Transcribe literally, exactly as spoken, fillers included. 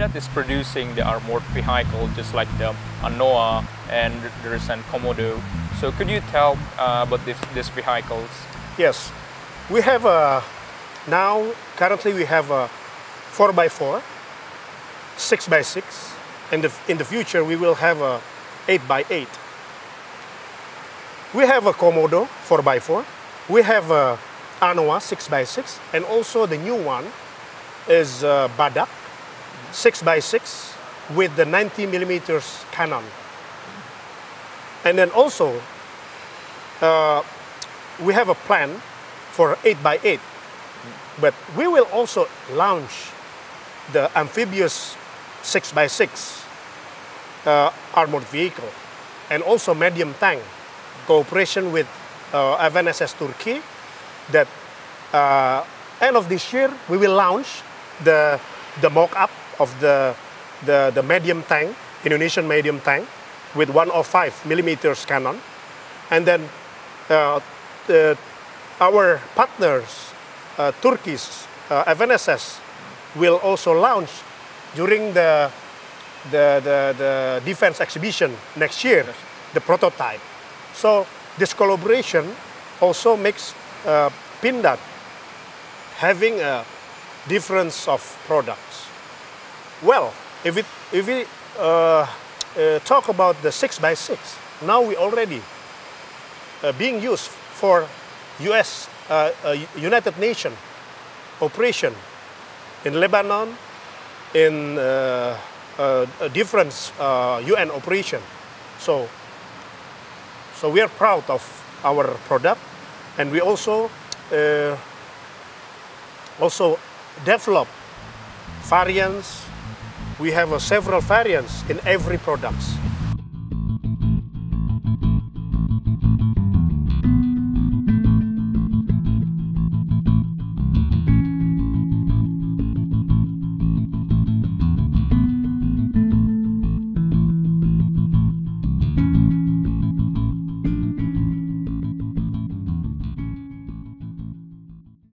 Pindad is producing the armored vehicle just like the Anoa and the recent Komodo. So could you tell uh, about these this vehicles? Yes, we have uh, now currently we have a four by four, six by six, and in, in the future we will have a eight by eight. We have a Komodo four by four, we have a Anoa six by six, and also the new one is uh, Badak six by six with the ninety millimeters cannon. And then also uh, we have a plan for eight by eight, but we will also launch the amphibious six by six uh, armored vehicle and also medium tank, cooperation with uh, F N S S Turkey, that uh, end of this year we will launch the, the mock-up of the, the, the medium tank, Indonesian medium tank, with one oh five millimeters cannon. And then uh, uh, our partners, uh, Turkey's uh, F N S S, will also launch during the, the, the, the defense exhibition next year, the prototype. So this collaboration also makes uh, Pindad having a difference of products. Well, if, it, if we uh, uh, talk about the six by six, now we already uh, being used for U S, uh, uh, United Nations operation in Lebanon, in uh, uh, a different uh, U N operation. So, so we are proud of our product, and we also uh, also develop variants. We have uh, several variants in every product.